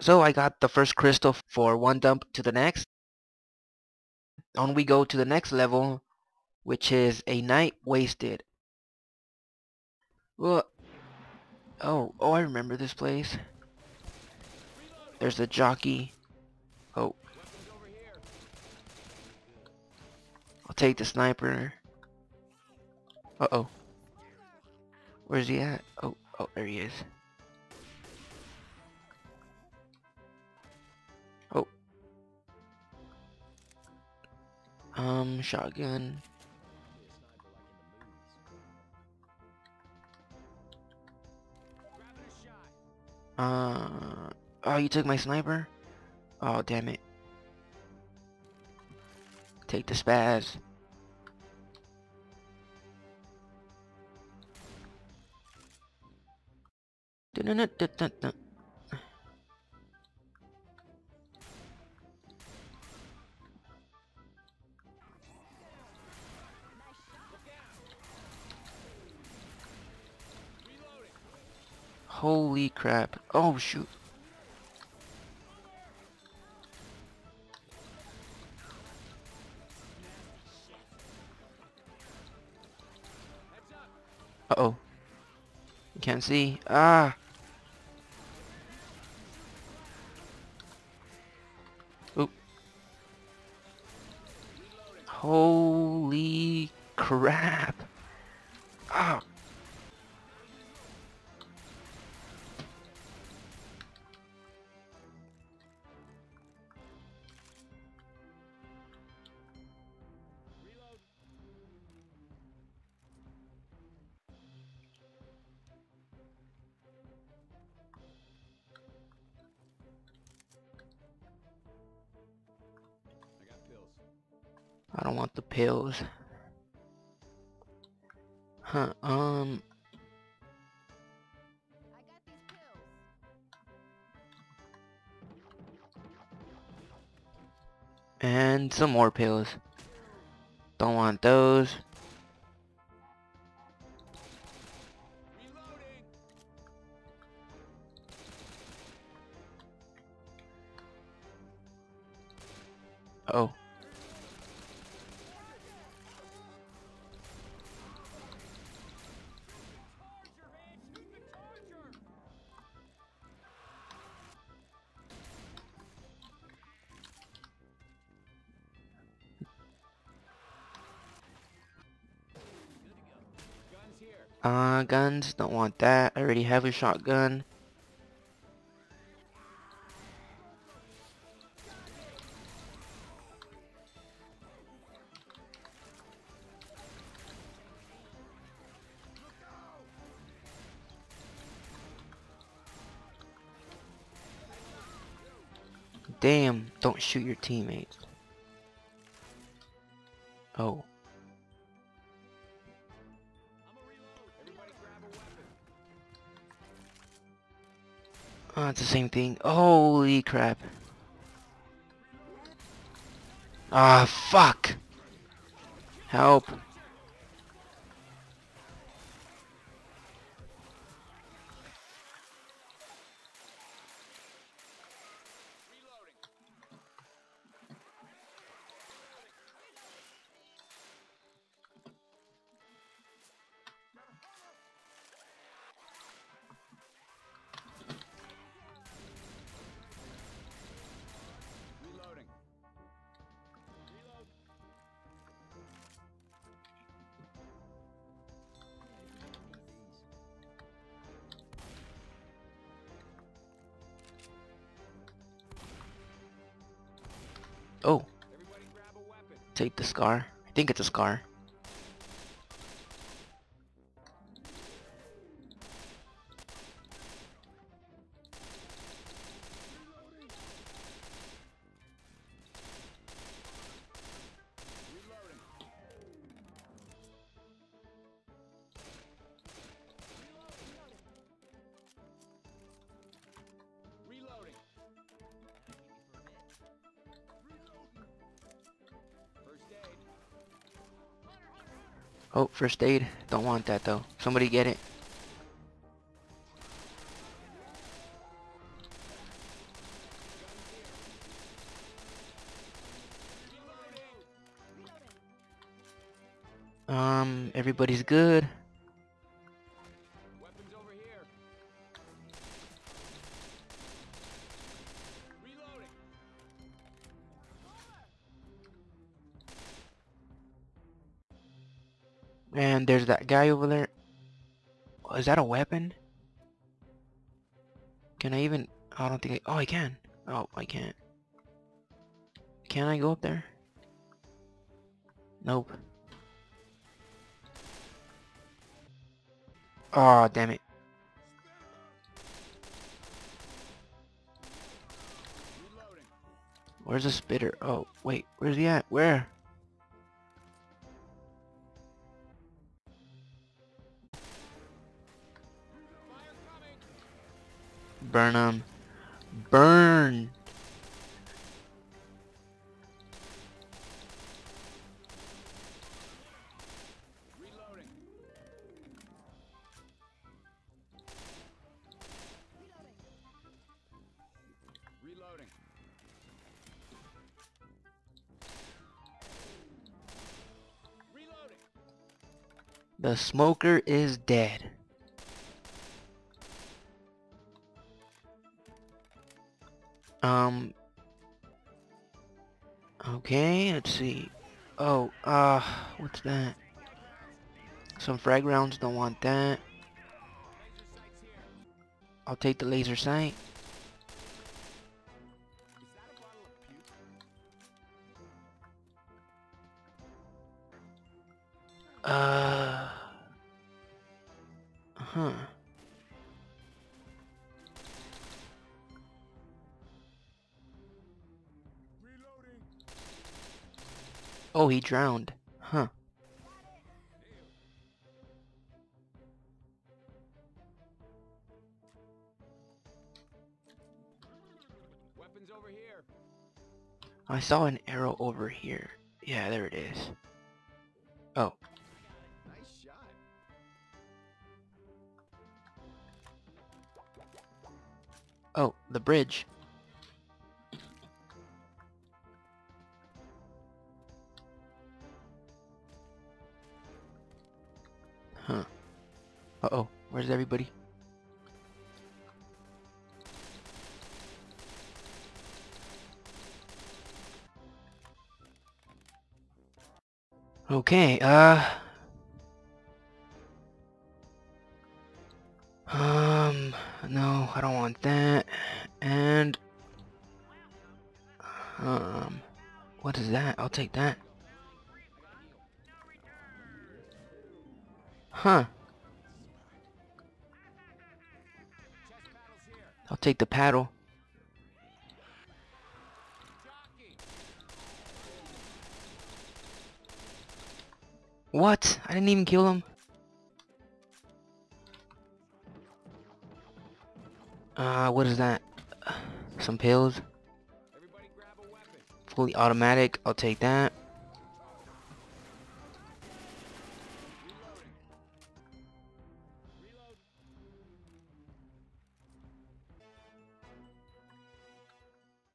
So I got the first crystal for one dump to the next. On we go to the next level, which is a night wasted. Well, oh, I remember this place. There's the jockey. Oh, I'll take the sniper. Where's he at? Oh, there he is. Shotgun. Oh, you took my sniper? Oh, damn it. Take the spaz. Holy crap. Oh, shoot. Uh-oh. You can't see. Ah! Oop. Holy crap. Ah! I don't want the pills. I got these pills. And some more pills. Don't want those. Oh. Guns, don't want that. I already have a shotgun. Damn, don't shoot your teammates. Oh. Oh, it's the same thing. Holy crap. Ah, fuck. Help. Oh, take the scar. I think it's a scar. Oh, first aid. Don't want that though. Somebody get it. Everybody's good. Weapons over here. Reloading. And there's that guy over there. Oh, is that a weapon? Can I even? Oh, I don't think. I can. Oh, I can't. Can I go up there? Nope. Oh, damn it. Where's the spitter? Oh, wait. Where's he at? Where? Burn him. Burn! The smoker is dead. Okay, let's see. Oh, what's that? Some frag rounds, don't want that. I'll take the laser sight. Oh, he drowned. Huh. Weapons over here. I saw an arrow over here. Yeah, there it is. Oh. Nice shot. Oh, the bridge. Huh. Uh-oh. Where's everybody? Okay, no, I don't want that. And what is that? I'll take that. Huh. I'll take the paddle. What? I didn't even kill him. What is that? Some pills. Fully automatic. I'll take that.